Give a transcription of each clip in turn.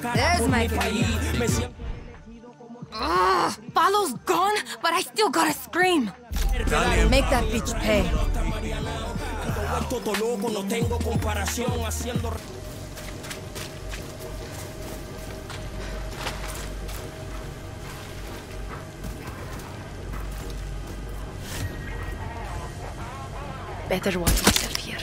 There's my favorite. Ugh, Palo's gone, but I still gotta scream. Make that bitch pay. Better watch myself here.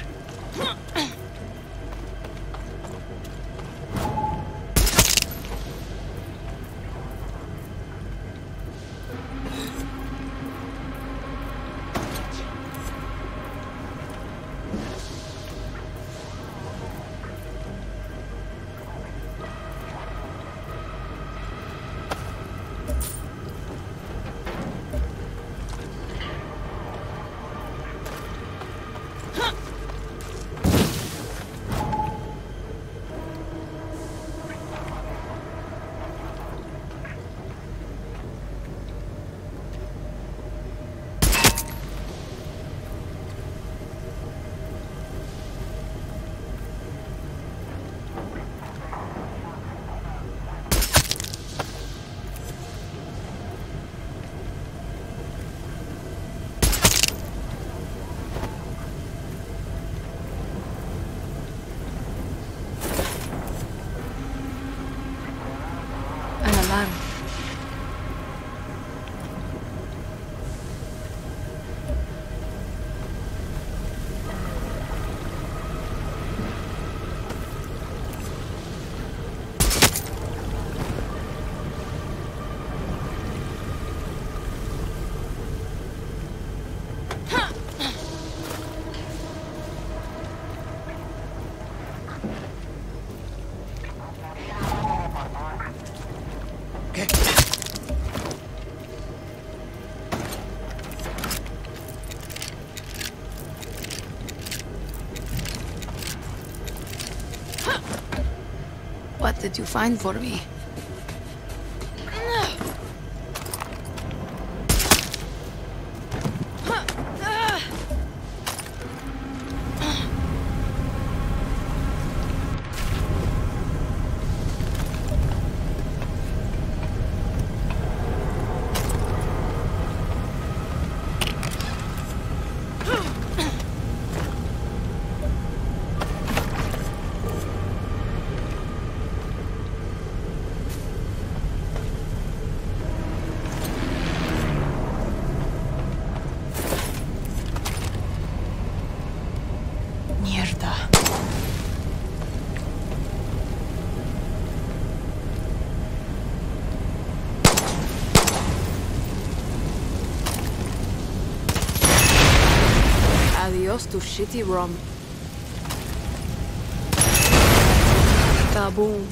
What did you find for me? To shitty rum. Kaboom.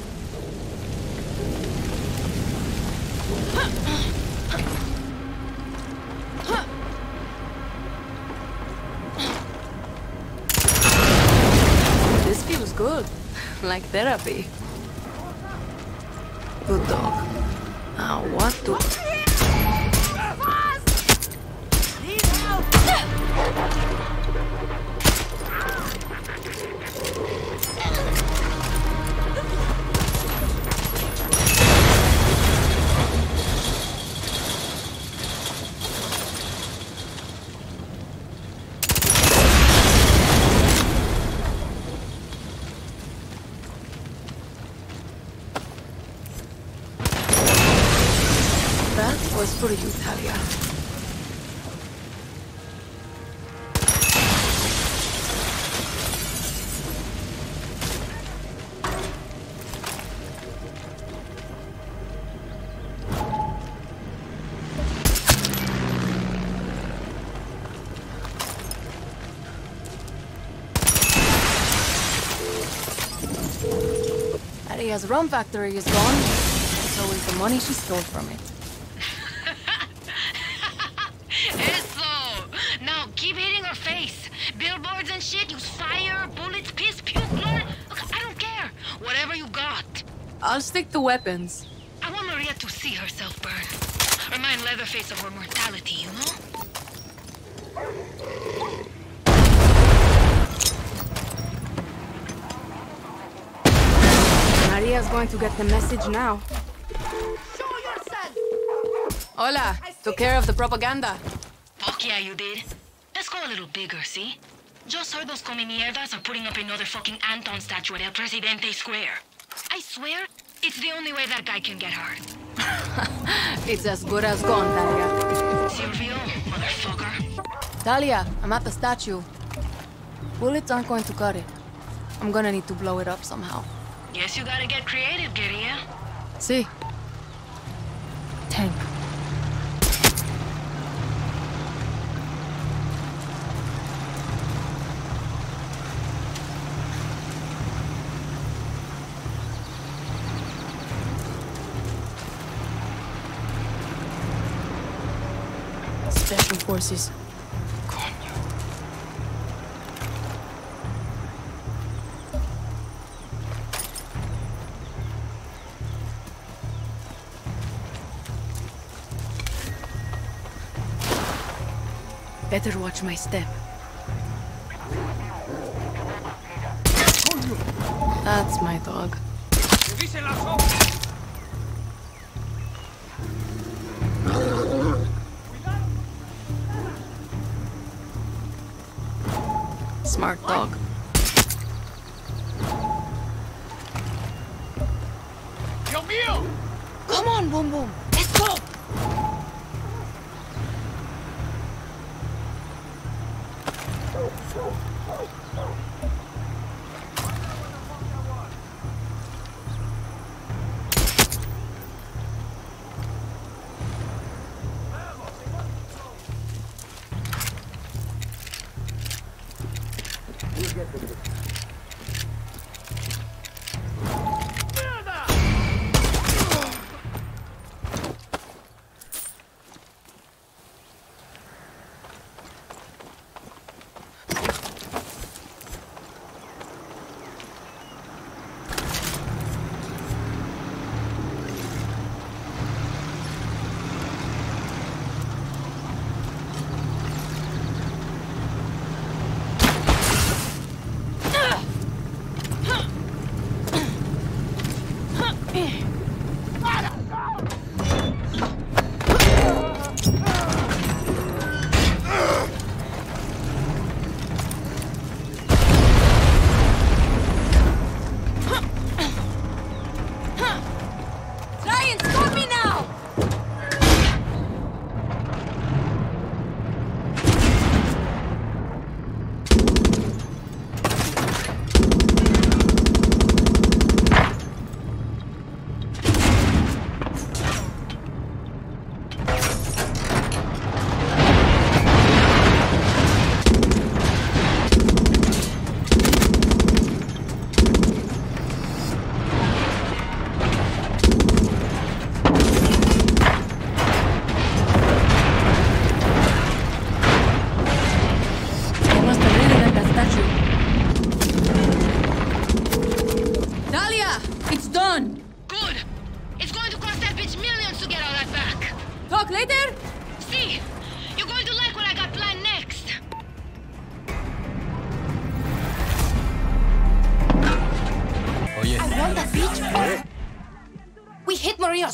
This feels good. Like therapy. Good dog. Now what to... For you, Talia. Talia's rum factory is gone, so is the money she stole from it. I'll stick to weapons. I want Maria to see herself burn. Remind Leatherface of her mortality, you know? Maria's going to get the message now. Show yourself! Hola, took care of the propaganda. Fuck yeah, you did. Let's go a little bigger, see? Just heard those comimierdas are putting up another fucking Anton statue at El Presidente Square. I swear, it's the only way that guy can get hard. It's as good as gone, Talia. Silvio, motherfucker. Talia, I'm at the statue. Bullets aren't going to cut it. I'm gonna need to blow it up somehow. Guess you gotta get creative, Guerrilla. See? Tank. Special forces. Better watch my step. That's my dog. Smart dog. Come on, Boom Boom. Let's go.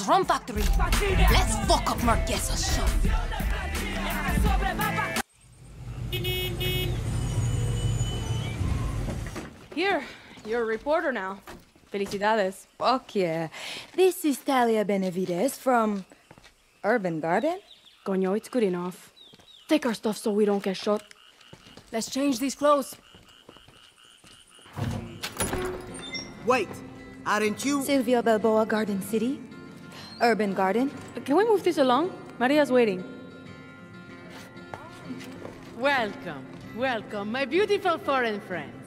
Rum factory. Let's fuck up Marquesa's shop. Here, you're a reporter now. Felicidades. Fuck yeah. This is Talia Benavides from Urban Garden. Coño, it's good enough. Take our stuff so we don't get shot. Let's change these clothes. Wait, aren't you... Silvia Balboa, Garden City? Urban Garden. Can we move this along? Maria's waiting. Welcome, welcome, my beautiful foreign friends.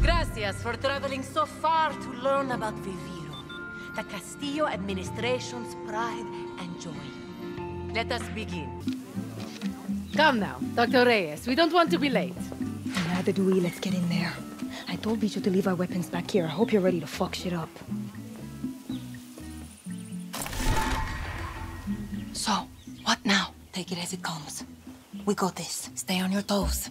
Gracias for traveling so far to learn about Viviro, the Castillo administration's pride and joy. Let us begin. Come now, Dr. Reyes, we don't want to be late. Neither do we, let's get in there. I told Bicho to leave our weapons back here. I hope you're ready to fuck shit up. So, what now? Take it as it comes. We got this. Stay on your toes.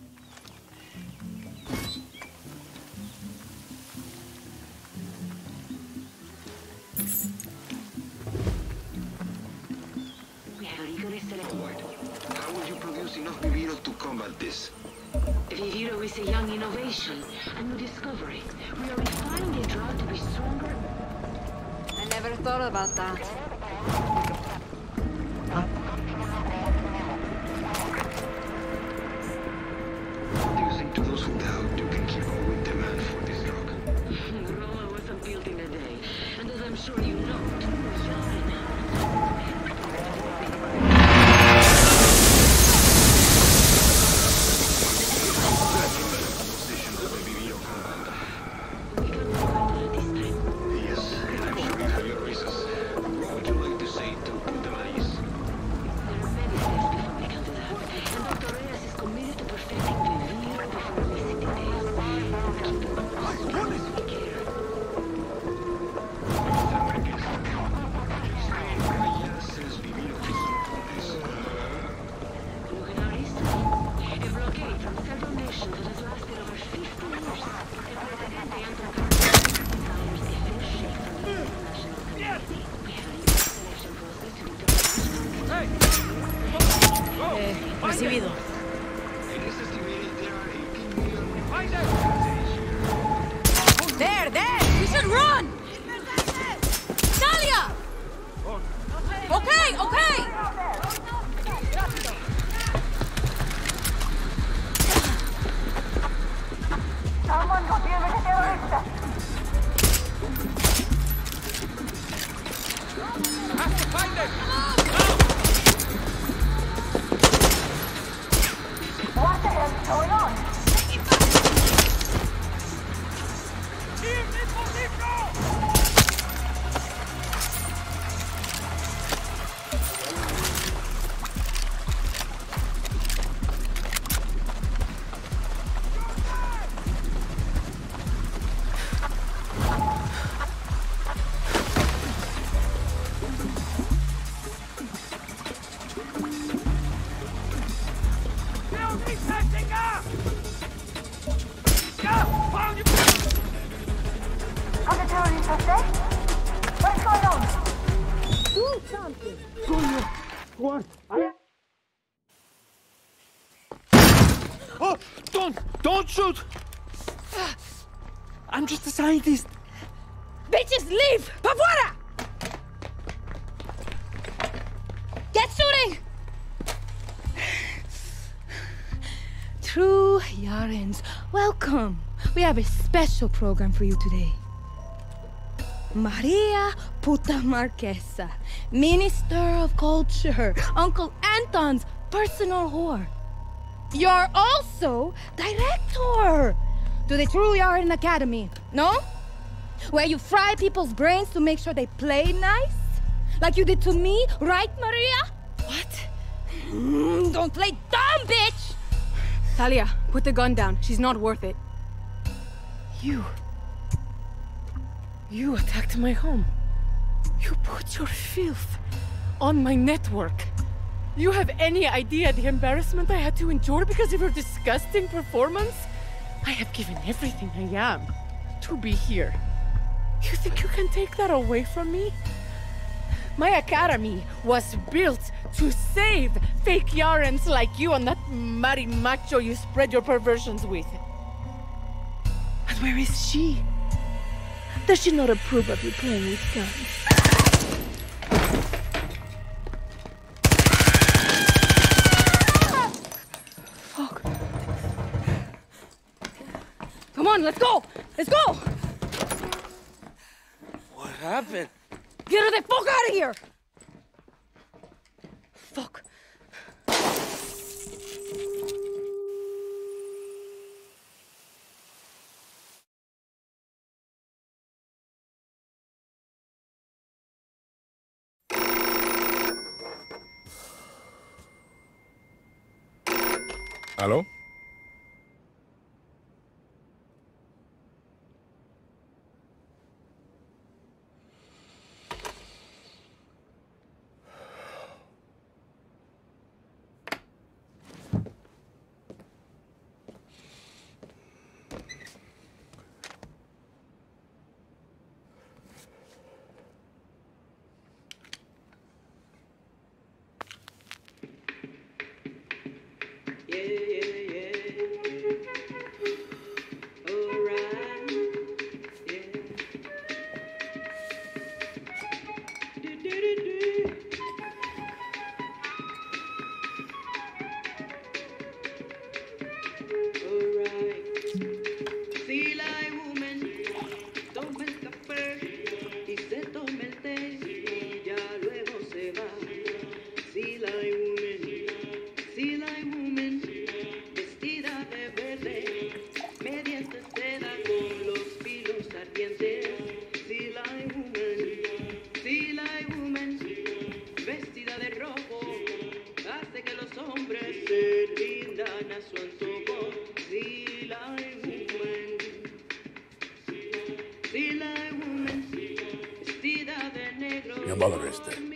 Will you produce enough Viviro to combat this? Viviro is a young innovation, a new discovery. We are refining a drug to be stronger. I never thought about that. To those who doubt, you can keep up with demand for this drug. The Roa wasn't built in a day, and as I'm sure you know, shoot! I'm just a scientist. Bitches, leave! Pavora! Get shooting! True Yarens, welcome. We have a special program for you today. Maria Puta Marquesa, Minister of Culture, Uncle Anton's personal whore. You're also director to the True Yaren Academy, no? Where you fry people's brains to make sure they play nice? Like you did to me, right, Maria? What? Don't play dumb, bitch! Talia, put the gun down. She's not worth it. You attacked my home. You put your filth on my network. You have any idea the embarrassment I had to endure because of your disgusting performance? I have given everything I am to be here. You think you can take that away from me? My academy was built to save fake Yarens like you and that Mari Macho you spread your perversions with. And where is she? Does she not approve of you playing with guns? Let's go! Let's go! What happened? Get her the fuck out of here! Fuck. Hello? Llamado al este.